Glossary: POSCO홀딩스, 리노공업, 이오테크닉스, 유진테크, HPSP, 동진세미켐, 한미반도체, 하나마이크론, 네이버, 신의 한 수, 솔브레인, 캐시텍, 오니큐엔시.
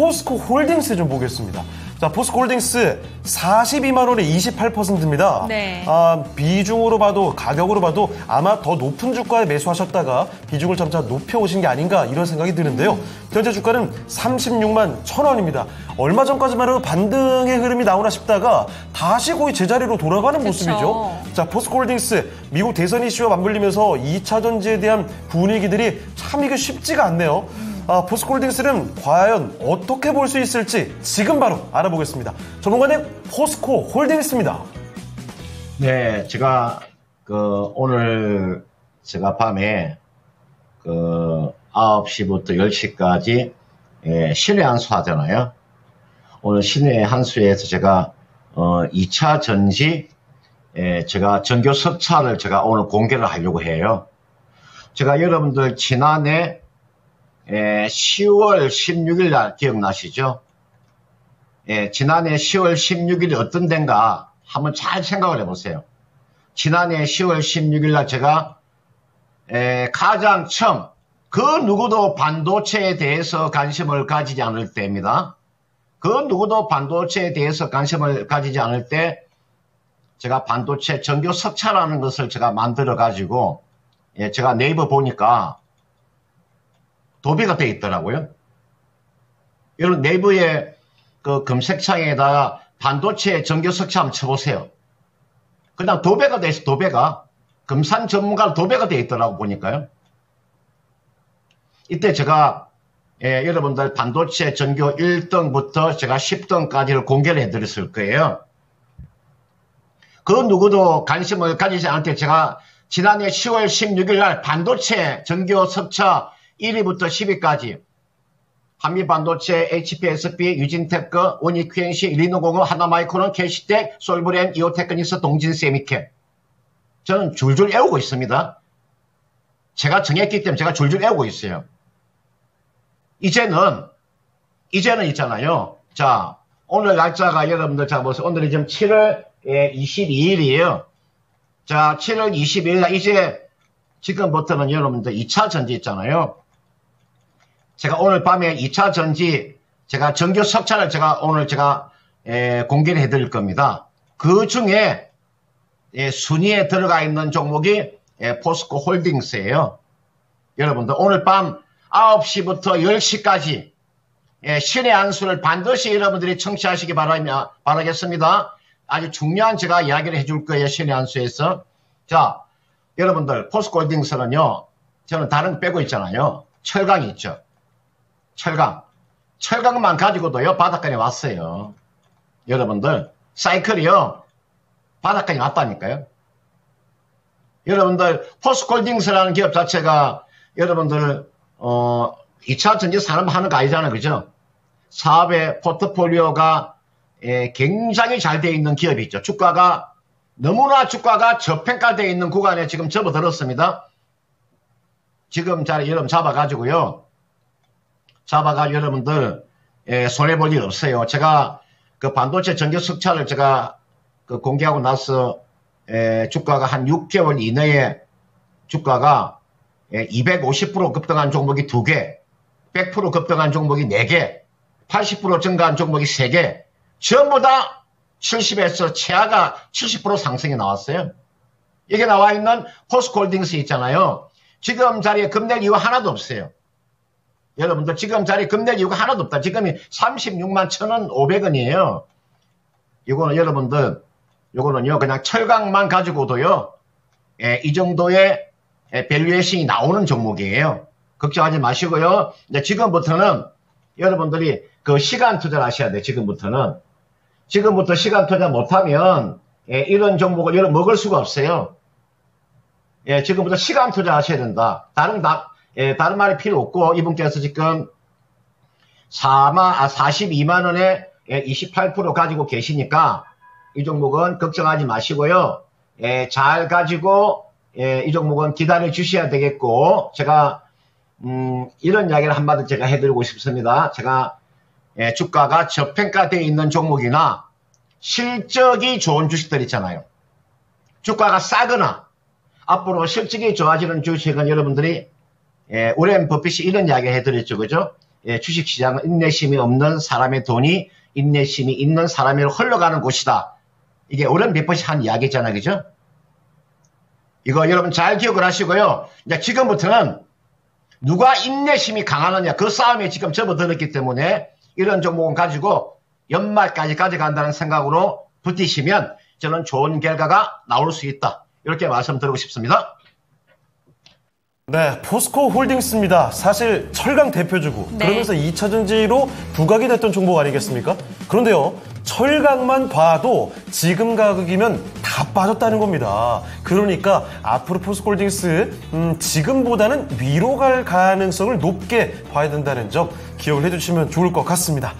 포스코홀딩스 좀 보겠습니다. 자, 포스코홀딩스 42만 원에 28%입니다. 네. 아, 비중으로 봐도 가격으로 봐도 아마 더 높은 주가에 매수하셨다가 비중을 점차 높여오신 게 아닌가 이런 생각이 드는데요. 현재 주가는 36만 1,000원입니다. 얼마 전까지만 해도 반등의 흐름이 나오나 싶다가 다시 거의 제자리로 돌아가는 모습이죠. 자, 포스코홀딩스 미국 대선 이슈와 맞물리면서 2차 전지에 대한 분위기들이 참 이게 쉽지가 않네요. 아, 포스코홀딩스는 과연 어떻게 볼 수 있을지 지금 바로 알아보겠습니다. 전문가님, 포스코홀딩스입니다. 네, 제가 오늘 제가 밤에 9시부터 10시까지 신의 한 수 하잖아요. 오늘 신의 한 수에서 제가 2차 전지 제가 전교 석차를 제가 오늘 공개를 하려고 해요. 제가 여러분들 지난해 10월 16일 날 기억나시죠? 예, 지난해 10월 16일이 어떤 데인가 한번 잘 생각을 해보세요. 지난해 10월 16일 날 제가 가장 처음 그 누구도 반도체에 대해서 관심을 가지지 않을 때입니다. 그 누구도 반도체에 대해서 관심을 가지지 않을 때 제가 반도체 전교 석차라는 것을 제가 만들어 가지고 제가 네이버 보니까 도배가 돼 있더라고요. 여러분 네이버에 검색창에다가 반도체 전교석차 한번 쳐보세요. 그냥 도배가 돼 있어. 도배가 금산 전문가로 도배가 돼 있더라고 보니까요. 이때 제가 여러분들 반도체 전교 1등부터 제가 10등까지를 공개를 해드렸을 거예요. 그 누구도 관심을 가지지 않을 제가 지난해 10월 16일 날 반도체 전교석차 1위부터 10위까지 한미반도체, HPSP, 유진테크, 오니큐엔시, 리노공업, 하나마이크론, 캐시텍, 솔브레인, 이오테크닉스, 동진세미켐 저는 줄줄 외우고 있습니다. 제가 정했기 때문에 제가 줄줄 외우고 있어요. 이제는 있잖아요. 자, 오늘 날짜가 여러분들 잡아보세요. 오늘이 지금 7월 22일이에요. 자, 7월 22일 날 이제 지금부터는 여러분들 2차 전지 있잖아요. 제가 오늘 밤에 2차 전지 제가 전교 석차를 제가 오늘 제가 공개를 해드릴 겁니다. 그 중에 순위에 들어가 있는 종목이 포스코홀딩스예요. 여러분들 오늘 밤 9시부터 10시까지 신의 한 수를 반드시 여러분들이 청취하시기 바라겠습니다. 아주 중요한 제가 이야기를 해줄 거예요. 신의 한 수에서. 자, 여러분들 포스코홀딩스는요. 저는 다른 거 빼고 있잖아요. 철강이 있죠. 철강만 가지고도요. 바닥까지 왔어요. 여러분들 사이클이요. 바닥까지 왔다니까요. 여러분들 포스코홀딩스라는 기업 자체가 여러분들 2차 전지 산업하는 거 아니잖아요. 그죠? 사업의 포트폴리오가 굉장히 잘 돼 있는 기업이 있죠. 주가가 너무나 저평가되어 있는 구간에 지금 접어들었습니다. 지금 자리 여러분 잡아가지고요. 잡아가지고 여러분들 손해볼 일 없어요. 제가 반도체 전기 석차를 제가 공개하고 나서 주가가 한 6개월 이내에 주가가 250% 급등한 종목이 2개, 100% 급등한 종목이 4개, 80% 증가한 종목이 3개, 전부 다 70에서 최하가 70% 상승이 나왔어요. 여기 나와 있는 포스코홀딩스 있잖아요. 지금 자리에 급낼 이유가 하나도 없어요. 여러분들 지금 자리에 급낼 이유가 하나도 없다. 지금이 36만 1,500원이에요. 이거는 여러분들 이거는요 그냥 철강만 가지고도요 이 정도의 밸류에이션이 나오는 종목이에요. 걱정하지 마시고요. 근데 지금부터는 여러분들이 시간 투자를 하셔야 돼요. 지금부터 시간 투자 못하면 이런 종목을 여러분 먹을 수가 없어요. 지금부터 시간 투자 하셔야 된다. 다른 말이 필요 없고 이분께서 지금 42만 원에 28% 가지고 계시니까 이 종목은 걱정하지 마시고요. 잘 가지고 이 종목은 기다려 주셔야 되겠고 제가 이런 이야기를 한마디 제가 해드리고 싶습니다. 제가 주가가 저평가되어 있는 종목이나 실적이 좋은 주식들 있잖아요. 주가가 싸거나 앞으로 실적이 좋아지는 주식은 여러분들이 오랜 버핏이 이런 이야기 해드렸죠. 그죠? 예, 주식시장은 인내심이 없는 사람의 돈이 인내심이 있는 사람으로 흘러가는 곳이다. 이게 오랜 몇 번씩 한 이야기잖아요. 그죠? 이거 여러분 잘 기억을 하시고요. 이제 지금부터는 누가 인내심이 강하느냐 그 싸움에 지금 접어들었기 때문에 이런 종목은 가지고 연말까지 가져간다는 생각으로 붙이시면 저는 좋은 결과가 나올 수 있다. 이렇게 말씀드리고 싶습니다. 네, 포스코홀딩스입니다. 사실 철강 대표주고 네. 그러면서 2차전지로 부각이 됐던 종목 아니겠습니까? 그런데요, 철강만 봐도 지금 가격이면 다 빠졌다는 겁니다. 그러니까 앞으로 포스코홀딩스 지금보다는 위로 갈 가능성을 높게 봐야 된다는 점 기억을 해주시면 좋을 것 같습니다.